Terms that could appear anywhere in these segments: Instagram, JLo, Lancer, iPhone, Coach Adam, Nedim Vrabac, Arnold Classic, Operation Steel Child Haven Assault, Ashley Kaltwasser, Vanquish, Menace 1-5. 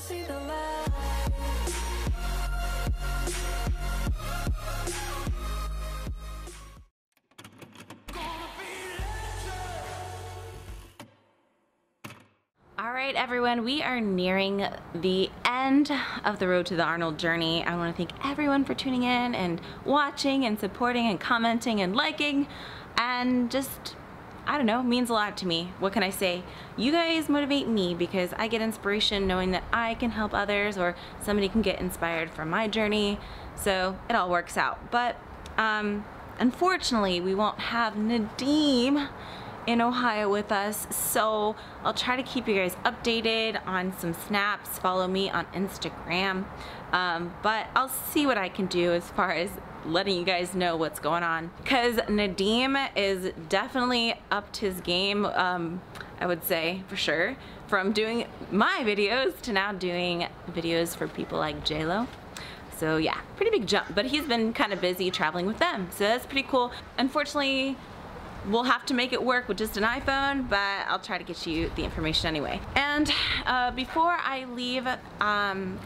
see the light. All right, everyone, we are nearing the end of the Road to the Arnold journey. I want to thank everyone for tuning in and watching and supporting and commenting and liking and just, I don't know, means a lot to me. What can I say? You guys motivate me because I get inspiration knowing that I can help others or somebody can get inspired from my journey. So it all works out. But unfortunately, we won't have Nedim in Ohio with us. So I'll try to keep you guys updated on some snaps. Follow me on Instagram. But I'll see what I can do as far as letting you guys know what's going on, because Nedim is definitely upped his game, I would say for sure, from doing my videos to now doing videos for people like JLo. So yeah, pretty big jump, but he's been kind of busy traveling with them, so that's pretty cool. Unfortunately, we'll have to make it work with just an iPhone, but I'll try to get you the information anyway. And before I leave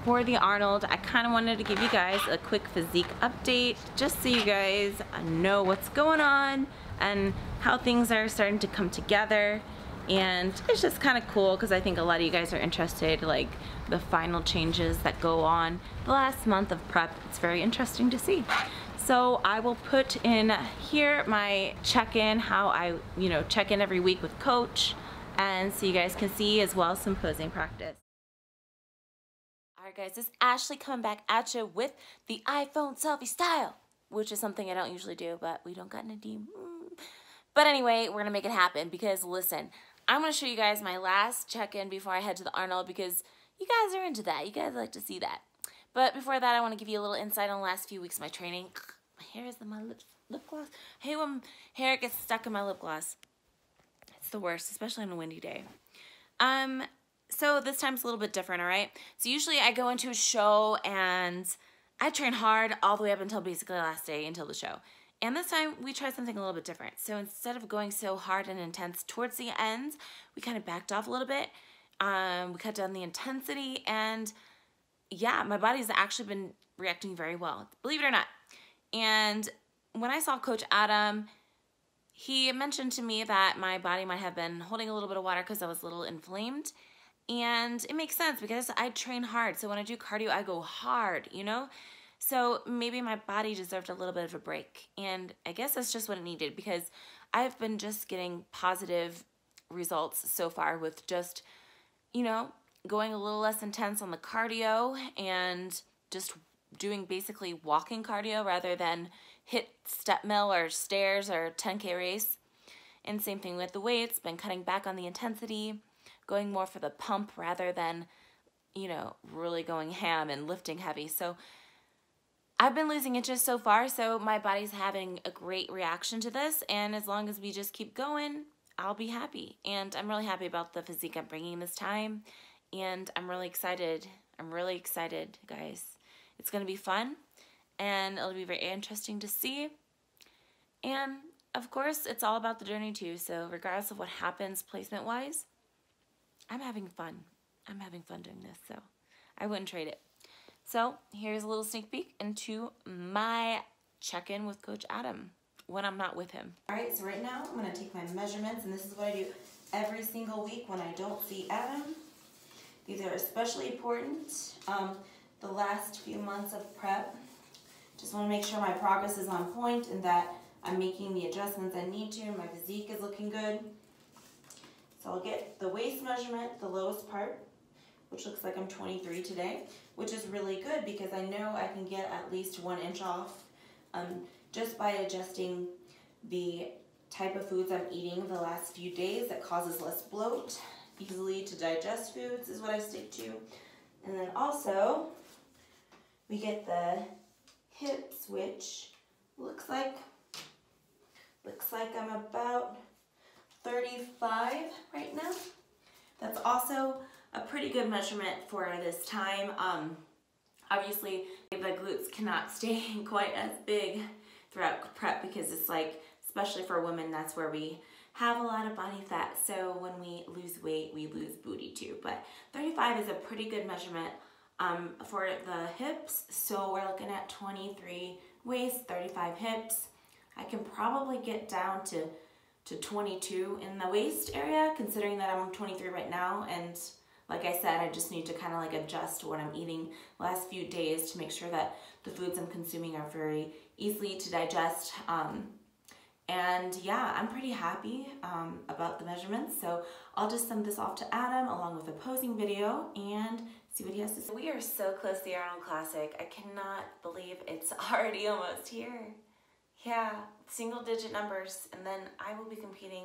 for the Arnold, I kind of wanted to give you guys a quick physique update, just so you guys know what's going on and how things are starting to come together. And it's just kind of cool because I think a lot of you guys are interested, like the final changes that go on the last month of prep. It's very interesting to see. So I will put in here my check-in, how I, you know, check in every week with Coach, and so you guys can see, as well as some posing practice. All right, guys, this is Ashley coming back at you with the iPhone selfie style, which is something I don't usually do, but we don't got Nedim. But anyway, we're gonna make it happen because listen, I'm gonna show you guys my last check-in before I head to the Arnold because you guys are into that. You guys like to see that. But before that, I want to give you a little insight on the last few weeks of my training. My hair is in my lip gloss. I hate when hair gets stuck in my lip gloss. It's the worst, especially on a windy day. So this time's a little bit different, all right? So usually I go into a show and I train hard all the way up until basically the last day until the show. And this time we tried something a little bit different. So instead of going so hard and intense towards the end, we kind of backed off a little bit. We cut down the intensity, and yeah, my body's actually been reacting very well, believe it or not. And when I saw Coach Adam, he mentioned to me that my body might have been holding a little bit of water because I was a little inflamed. And it makes sense because I train hard. So when I do cardio, I go hard, you know? So maybe my body deserved a little bit of a break. And I guess that's just what it needed because I've been just getting positive results so far with just, you know, going a little less intense on the cardio and just doing basically walking cardio rather than hit step mill or stairs or 10K race. And same thing with the weights, been cutting back on the intensity, going more for the pump rather than, you know, really going ham and lifting heavy. So I've been losing inches so far, so my body's having a great reaction to this. And as long as we just keep going, I'll be happy. And I'm really happy about the physique I'm bringing this time. And I'm really excited. I'm really excited, guys. It's going to be fun, and it'll be very interesting to see. And, of course, it's all about the journey, too. So regardless of what happens placement-wise, I'm having fun. I'm having fun doing this, so I wouldn't trade it. So here's a little sneak peek into my check-in with Coach Adam when I'm not with him. All right, so right now I'm going to take my measurements, and this is what I do every single week when I don't see Adam. These are especially important the last few months of prep. Just want to make sure my progress is on point and that I'm making the adjustments I need to and my physique is looking good. So I'll get the waist measurement, the lowest part, which looks like I'm 23 today, which is really good because I know I can get at least 1 inch off just by adjusting the type of foods I'm eating the last few days that causes less bloat. Easily to digest foods is what I stick to. And then also, we get the hips, which looks like I'm about 35 right now. That's also a pretty good measurement for this time. Obviously, the glutes cannot stay quite as big throughout prep because it's like, especially for women, that's where we have a lot of body fat, so when we lose weight, we lose booty too. But 35 is a pretty good measurement for the hips, so we're looking at 23 waist, 35 hips. I can probably get down to 22 in the waist area, considering that I'm 23 right now, and like I said, I just need to kind of like adjust to what I'm eating the last few days to make sure that the foods I'm consuming are very easily to digest. And yeah, I'm pretty happy about the measurements, so I'll just send this off to Adam along with a posing video and see what he has to say. We are so close to the Arnold Classic. I cannot believe it's already almost here. Yeah, single digit numbers, and then I will be competing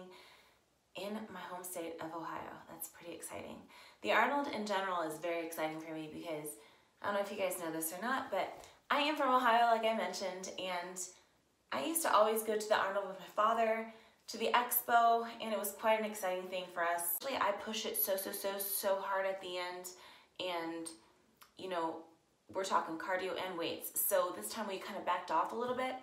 in my home state of Ohio. That's pretty exciting. The Arnold in general is very exciting for me because, I don't know if you guys know this or not, but I am from Ohio, like I mentioned, and I used to always go to the Arnold with my father, to the expo, and it was quite an exciting thing for us. Actually, I push it so hard at the end, and you know, we're talking cardio and weights. So this time we kind of backed off a little bit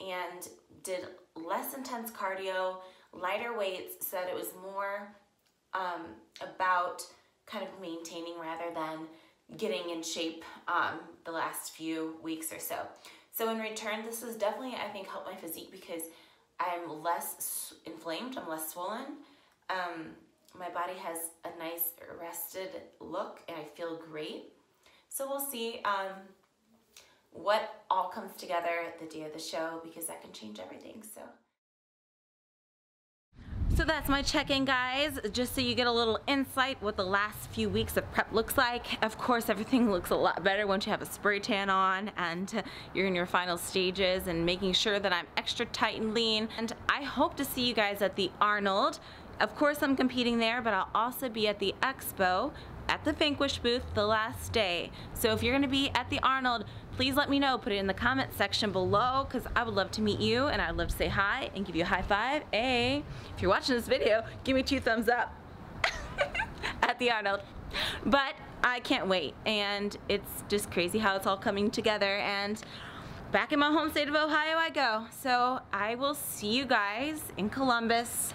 and did less intense cardio, lighter weights, so that it was more about kind of maintaining rather than getting in shape the last few weeks or so. So in return, this has definitely, I think, helped my physique because I'm less inflamed, I'm less swollen. My body has a nice rested look and I feel great. So we'll see what all comes together the day of the show, because that can change everything, so. So that's my check-in, guys, just so you get a little insight what the last few weeks of prep looks like. Of course, everything looks a lot better once you have a spray tan on and you're in your final stages and making sure that I'm extra tight and lean. And I hope to see you guys at the Arnold. Of course, I'm competing there, but I'll also be at the Expo at the Vanquish booth the last day. So if you're gonna be at the Arnold, please let me know. Put it in the comment section below, because I would love to meet you and I'd love to say hi and give you a high five. Hey, if you're watching this video, give me 2 thumbs up at the Arnold. But I can't wait, and it's just crazy how it's all coming together, and back in my home state of Ohio I go. So I will see you guys in Columbus.